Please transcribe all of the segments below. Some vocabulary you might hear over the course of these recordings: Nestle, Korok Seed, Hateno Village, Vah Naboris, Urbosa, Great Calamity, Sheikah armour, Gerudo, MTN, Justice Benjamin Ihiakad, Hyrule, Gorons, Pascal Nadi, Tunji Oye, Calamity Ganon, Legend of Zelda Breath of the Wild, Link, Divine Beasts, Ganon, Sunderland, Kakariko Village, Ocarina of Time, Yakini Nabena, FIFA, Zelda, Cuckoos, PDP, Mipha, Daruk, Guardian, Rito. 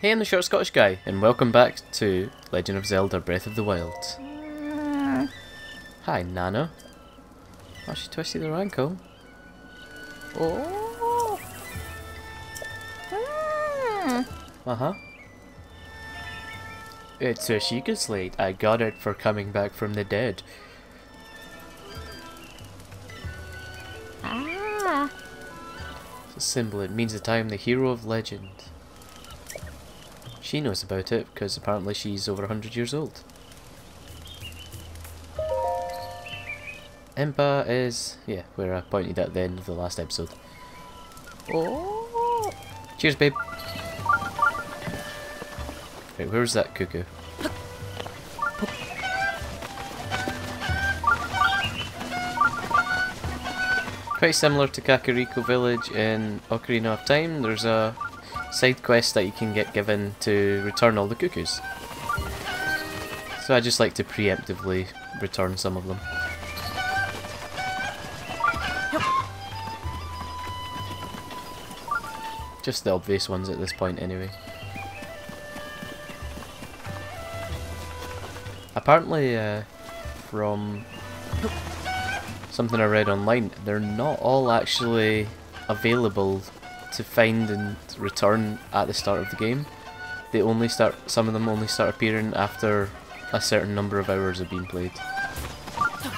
Hey, I'm the short Scottish guy, and welcome back to Legend of Zelda Breath of the Wild. Hi, Nana. Oh, she twisted her ankle. Oh. It's a Sheikah slate. I got it for coming back from the dead. It's a symbol. It means that I am the hero of legend. She knows about it because apparently she's over 100 years old. Impa is, yeah, where I pointed at the end of the last episode. Oh! Cheers, babe. Right, where's that cuckoo? Quite similar to Kakariko Village in Ocarina of Time. There's a side quest that you can get given to return all the cuckoos. So I just like to preemptively return some of them. Just the obvious ones at this point anyway. Apparently from something I read online, they're not all actually available to find and return at the start of the game. They only start, some of them only start appearing after a certain number of hours have been played.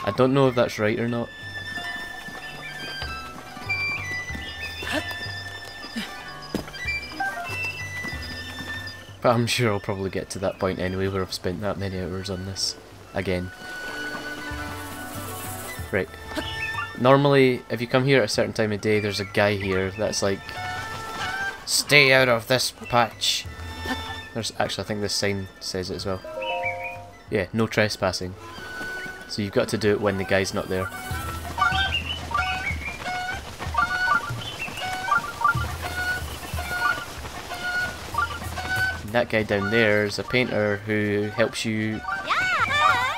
I don't know if that's right or not. But I'm sure I'll probably get to that point anyway where I've spent that many hours on this again. Right. Normally, if you come here at a certain time of day, there's a guy here that's like, stay out of this patch. There's actually, I think this sign says it as well. Yeah, no trespassing. So you've got to do it when the guy's not there. That guy down there is a painter who helps you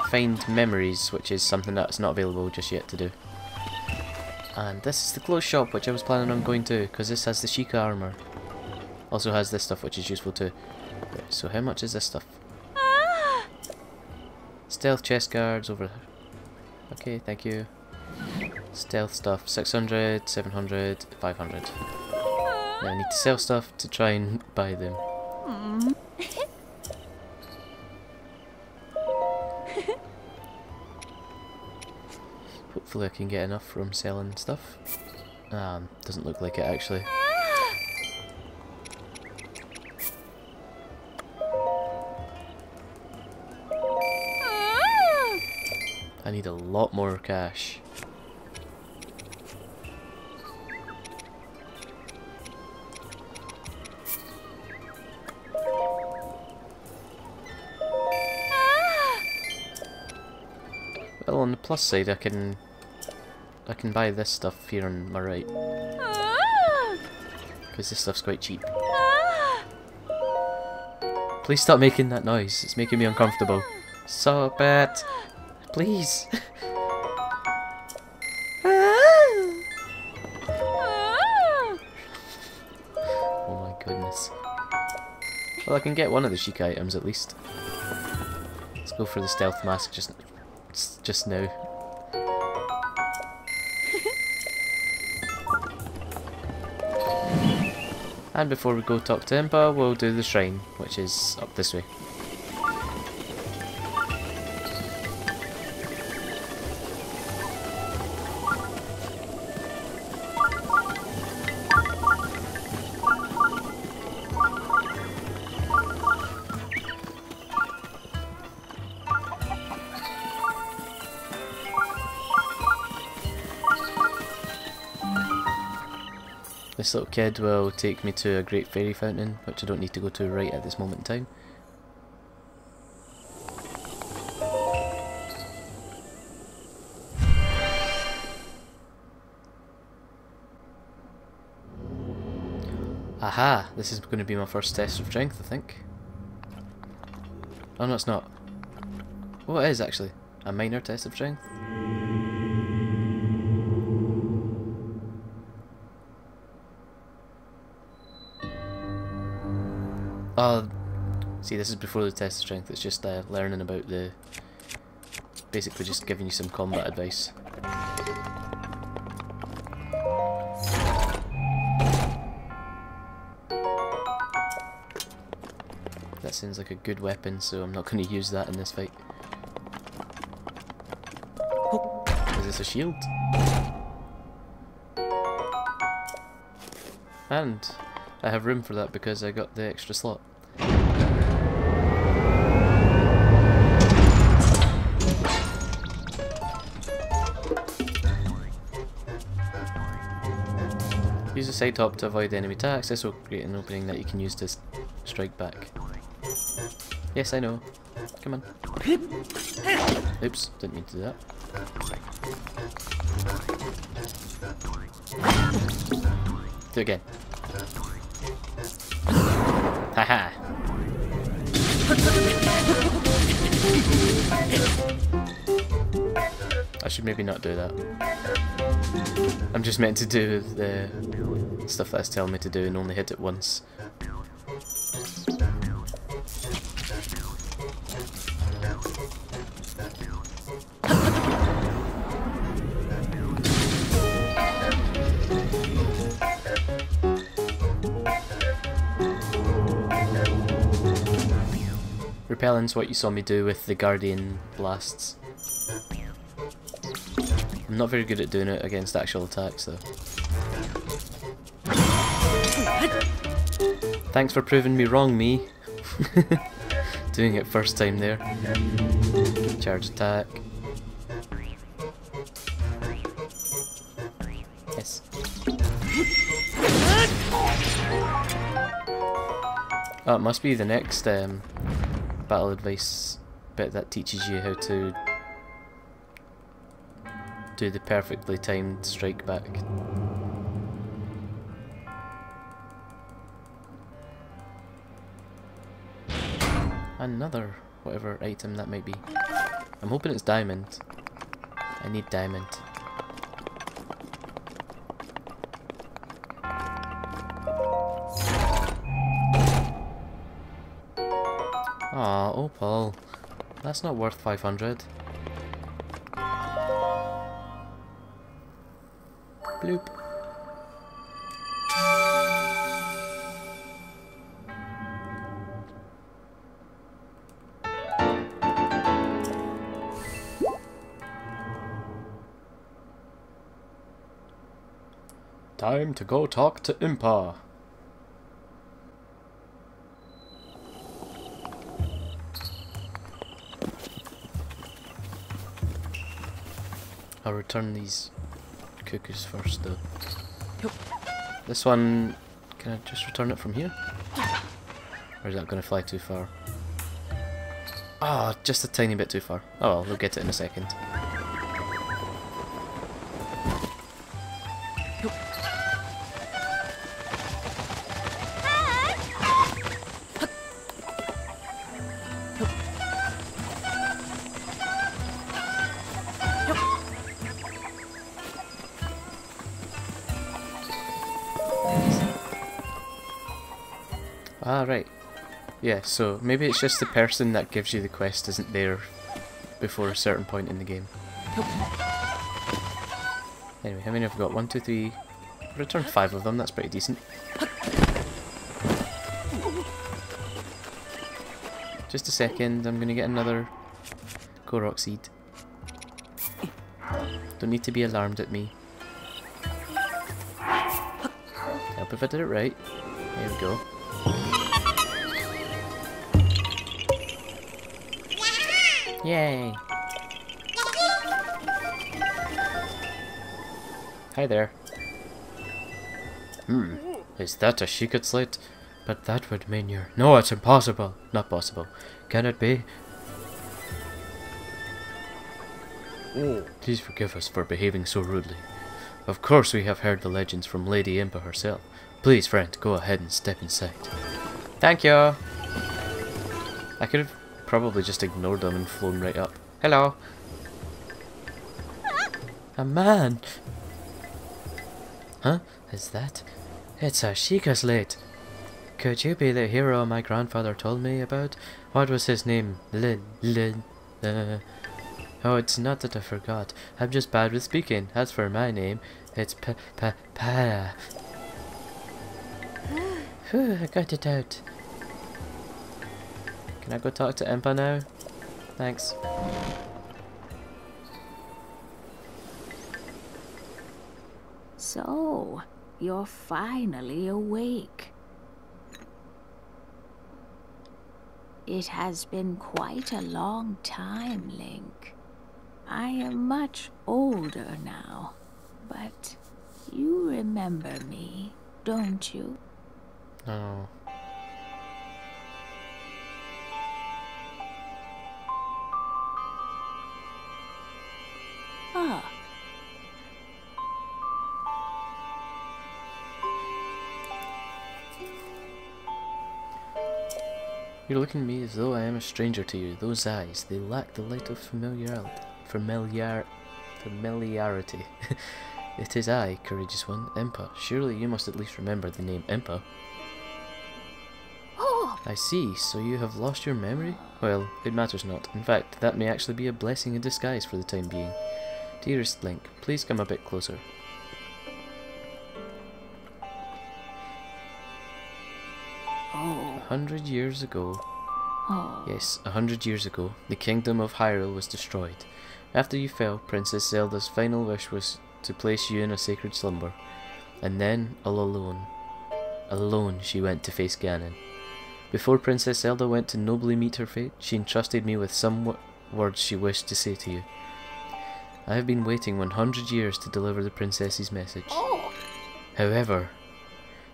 find memories, which is something that's not available just yet to do. And this is the clothes shop, which I was planning on going to, because this has the Sheikah armour. Also has this stuff, which is useful too. Right, so how much is this stuff? Stealth chest guards over there. Okay, thank you. Stealth stuff, 600, 700, 500. Now I need to sell stuff to try and buy them. Hopefully I can get enough from selling stuff. Doesn't look like it actually. I need a lot more cash. Well, on the plus side, I can buy this stuff here on my right, because this stuff's quite cheap. Please stop making that noise. It's making me uncomfortable. So bad. Please. Oh my goodness. Well, I can get one of the Sheikah items at least. Let's go for the stealth mask just now. And before we go talk to Impa, we'll do the shrine, which is up this way. This little kid will take me to a Great Fairy Fountain, which I don't need to go to right at this moment in time. Aha! This is going to be my first test of strength, I think. Oh no, it's not. Oh, it is actually. A minor test of strength. See, this is before the test of strength. It's just learning about the... Basically just giving you some combat advice. That seems like a good weapon, so I'm not going to use that in this fight. Is this a shield? And I have room for that because I got the extra slot. Use the side hop to avoid enemy attacks. This will create an opening that you can use to strike back. Yes, I know. Come on. Oops, didn't mean to do that. Do it again. Haha. I should maybe not do that. I'm just meant to do the stuff that's telling me to do and only hit it once. Repelling's what you saw me do with the Guardian blasts. I'm not very good at doing it against actual attacks though. Thanks for proving me wrong, me. Doing it first time there. Charge attack. Yes. Oh, it must be the next battle advice bit that teaches you how to do the perfectly timed strike back. Another whatever item that might be. I'm hoping it's diamond. I need diamond. Aw, opal. That's not worth 500. Bloop. Time to go talk to Impa. I'll return these cuckoos first though. Yep. This one, can I just return it from here? Or is that going to fly too far? Ah, oh, just a tiny bit too far. Oh well, we'll get it in a second. Yep. Ah, right. Yeah, so maybe it's just the person that gives you the quest isn't there before a certain point in the game. Anyway, how many have I got? 1, 2, 3... I've returned 5 of them, that's pretty decent. Just a second, I'm gonna get another Korok Seed. Don't need to be alarmed at me. Help if I did it right. There we go. Yay! Hi there. Hmm, is that a Sheikah slate? But that would mean you're... No, it's impossible! Not possible. Can it be? Oh. Please forgive us for behaving so rudely. Of course we have heard the legends from Lady Impa herself. Please, friend, go ahead and step inside. Thank you! I could have... probably just ignored them and flown right up. Hello! A man! Huh? Is that? It's a Sheikah slate! Could you be the hero my grandfather told me about? What was his name? Oh, it's not that I forgot. I'm just bad with speaking. As for my name, it's Pa. Whew, I got it out. Can I go talk to Impa now? Thanks. So, you're finally awake. It has been quite a long time, Link. I am much older now, but you remember me, don't you? No. Ah. You're looking at me as though I am a stranger to you. Those eyes, they lack the light of familiarity. It is I, courageous one, Impa. Surely you must at least remember the name Impa. Oh. I see, so you have lost your memory? Well, it matters not. In fact, that may actually be a blessing in disguise for the time being. Dearest Link, please come a bit closer. Oh. 100 years ago, oh. Yes, 100 years ago, the kingdom of Hyrule was destroyed. After you fell, Princess Zelda's final wish was to place you in a sacred slumber. And then, all alone she went to face Ganon. Before Princess Zelda went to nobly meet her fate, she entrusted me with some words she wished to say to you. I have been waiting 100 years to deliver the princess's message. Oh. However,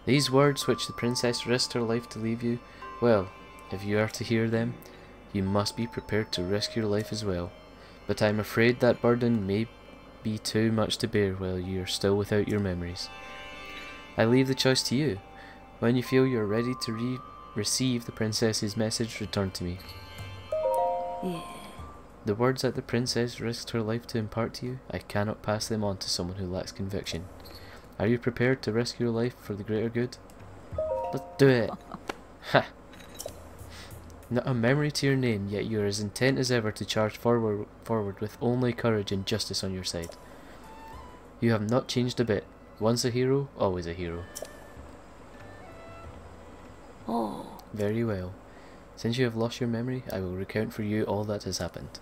these words which the princess risked her life to leave you, well, if you are to hear them, you must be prepared to risk your life as well. But I'm afraid that burden may be too much to bear while you are still without your memories. I leave the choice to you. When you feel you are ready to receive the princess's message, return to me. Yeah. The words that the princess risked her life to impart to you, I cannot pass them on to someone who lacks conviction. Are you prepared to risk your life for the greater good? Let's do it! Ha! Not a memory to your name, yet you are as intent as ever to charge forward with only courage and justice on your side. You have not changed a bit. Once a hero, always a hero. Oh. Very well. Since you have lost your memory, I will recount for you all that has happened.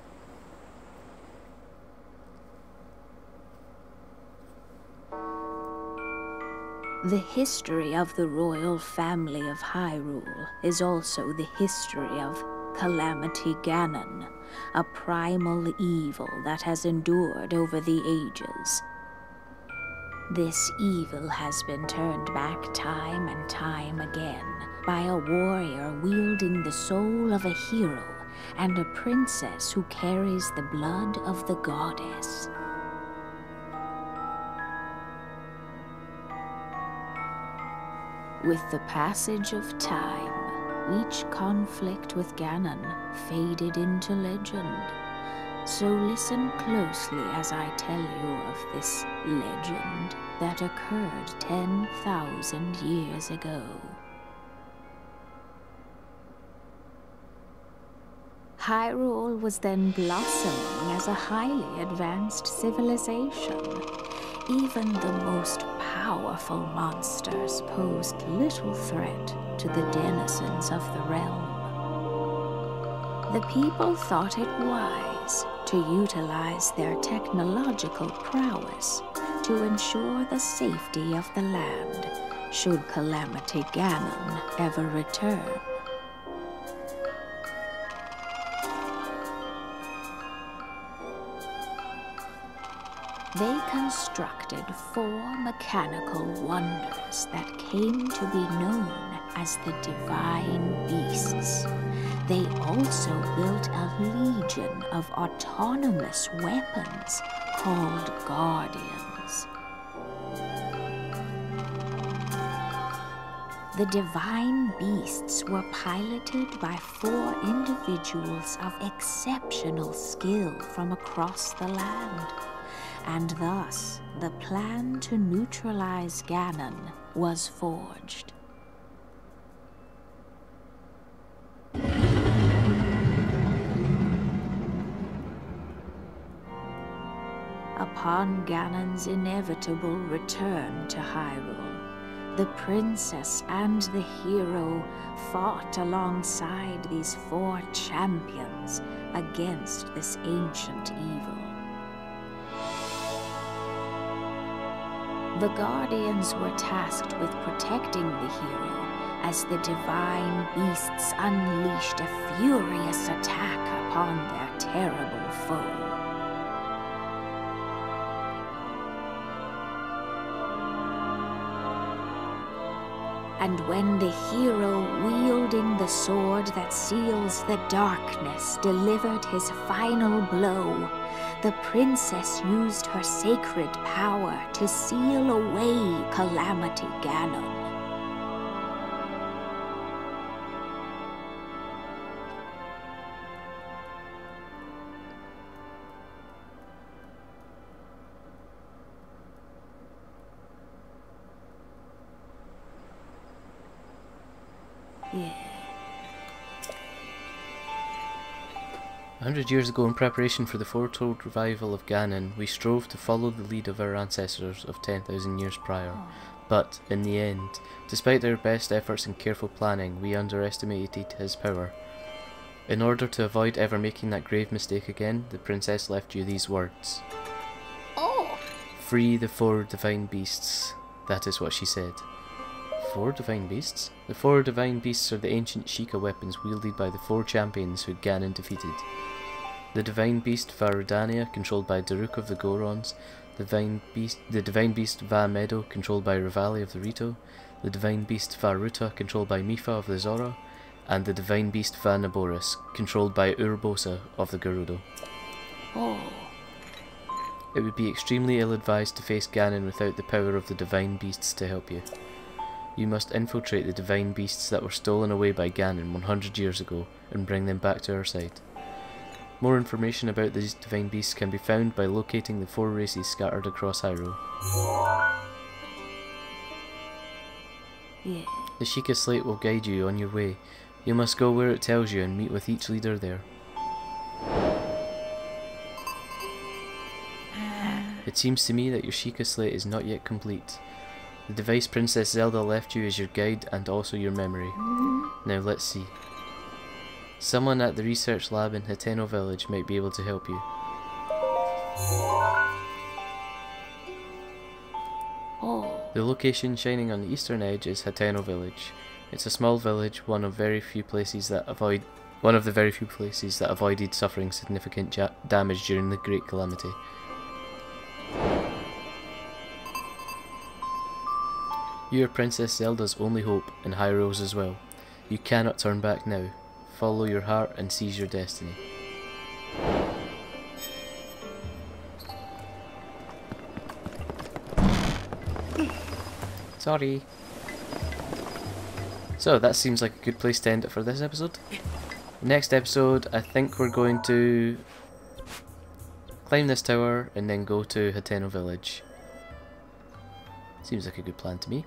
The history of the royal family of Hyrule is also the history of Calamity Ganon, a primal evil that has endured over the ages. This evil has been turned back time and time again by a warrior wielding the soul of a hero and a princess who carries the blood of the goddess. With the passage of time, each conflict with Ganon faded into legend. So listen closely as I tell you of this legend that occurred 10,000 years ago. Hyrule was then blossoming as a highly advanced civilization. Even the most powerful monsters posed little threat to the denizens of the realm. The people thought it wise to utilize their technological prowess to ensure the safety of the land should Calamity Ganon ever return. They constructed four mechanical wonders that came to be known as the Divine Beasts. They also built a legion of autonomous weapons called Guardians. The Divine Beasts were piloted by four individuals of exceptional skill from across the land. And thus, the plan to neutralize Ganon was forged. Upon Ganon's inevitable return to Hyrule, the princess and the hero fought alongside these four champions against this ancient evil. The Guardians were tasked with protecting the hero as the divine beasts unleashed a furious attack upon their terrible foe. And when the hero, wielding the sword that seals the darkness, delivered his final blow, the princess used her sacred power to seal away Calamity Ganon. Yeah. 100 years ago, in preparation for the foretold revival of Ganon, we strove to follow the lead of our ancestors of 10,000 years prior. But, in the end, despite our best efforts and careful planning, we underestimated his power. In order to avoid ever making that grave mistake again, the princess left you these words. Oh! Free the four divine beasts. That is what she said. Four divine beasts? The four divine beasts are the ancient Sheikah weapons wielded by the four champions who Ganon defeated. The divine beast Varudania, controlled by Daruk of the Gorons, the divine beast Vah Medo, controlled by Revali of the Rito, the divine beast Vah Ruta, controlled by Mipha of the Zora, and the divine beast Vah Naboris, controlled by Urbosa of the Gerudo. Oh. It would be extremely ill-advised to face Ganon without the power of the divine beasts to help you. You must infiltrate the divine beasts that were stolen away by Ganon 100 years ago and bring them back to our side. More information about these divine beasts can be found by locating the four races scattered across Hyrule. Yeah. The Sheikah slate will guide you on your way. You must go where it tells you and meet with each leader there. It seems to me that your Sheikah slate is not yet complete. The device Princess Zelda left you is your guide and also your memory. Now let's see. Someone at the research lab in Hateno Village might be able to help you. Oh. The location shining on the eastern edge is Hateno Village. It's a small village, one of the very few places that avoided suffering significant damage during the Great Calamity. You are Princess Zelda's only hope, and Hyrule's as well. You cannot turn back now. Follow your heart and seize your destiny. Sorry. So that seems like a good place to end it for this episode. Next episode, I think we're going to climb this tower and then go to Hateno Village. Seems like a good plan to me.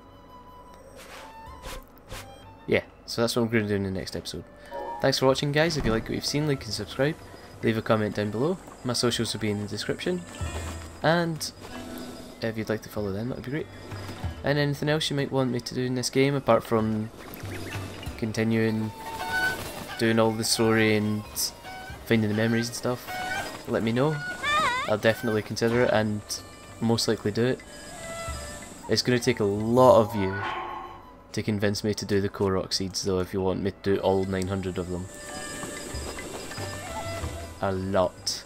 Yeah, so that's what I'm going to do in the next episode. Thanks for watching, guys. If you like what you've seen, like and subscribe. Leave a comment down below. My socials will be in the description. And if you'd like to follow them, that would be great. And anything else you might want me to do in this game, apart from continuing doing all the story and finding the memories and stuff, let me know. I'll definitely consider it and most likely do it. It's going to take a lot of you to convince me to do the Korok Seeds, though, if you want me to do all 900 of them. A lot.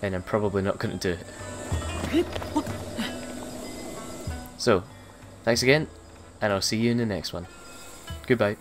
And I'm probably not going to do it. So, thanks again, and I'll see you in the next one. Goodbye.